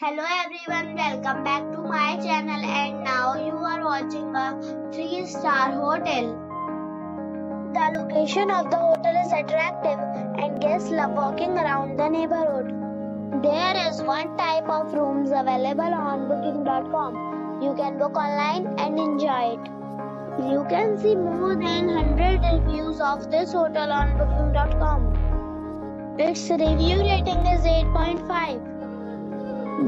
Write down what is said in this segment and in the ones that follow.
Hello everyone, welcome back to my channel and now you are watching a 3-star hotel. The location of the hotel is attractive and guests love walking around the neighborhood. There is one type of rooms available on booking.com. You can book online and enjoy it. You can see more than 100 reviews of this hotel on booking.com. Its review rating is 8.5.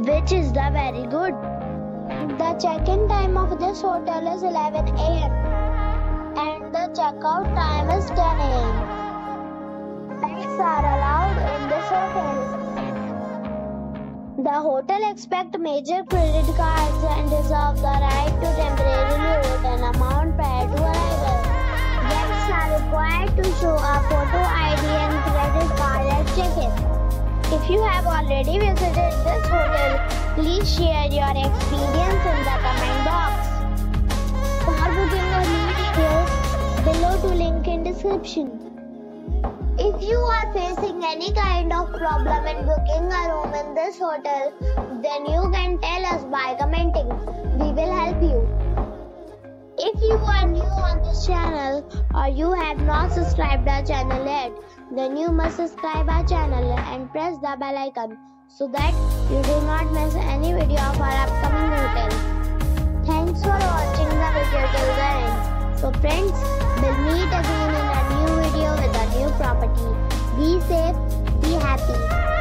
which is the very good. The check-in time of this hotel is 11 a.m. and the check-out time is 10 a.m. Pets are allowed in this hotel. The hotel accepts major credit cards and reserves the right to temporarily hold an amount prior to arrival. Guests are required to show a photo ID and credit card at check-in. If you have already visited this hotel, please share your experience in the comment box. For booking or more details, below to link in description. If you are facing any kind of problem in booking a room in this hotel, then you can tell us by commenting. We will help you. If you are new on this channel or you have not subscribed our channel yet, then you must subscribe our channel and press the bell icon so that you do not miss any video of our upcoming hotel. Thanks for watching the video till the end. So friends, we'll meet again in a new video with a new property. Be safe, be happy.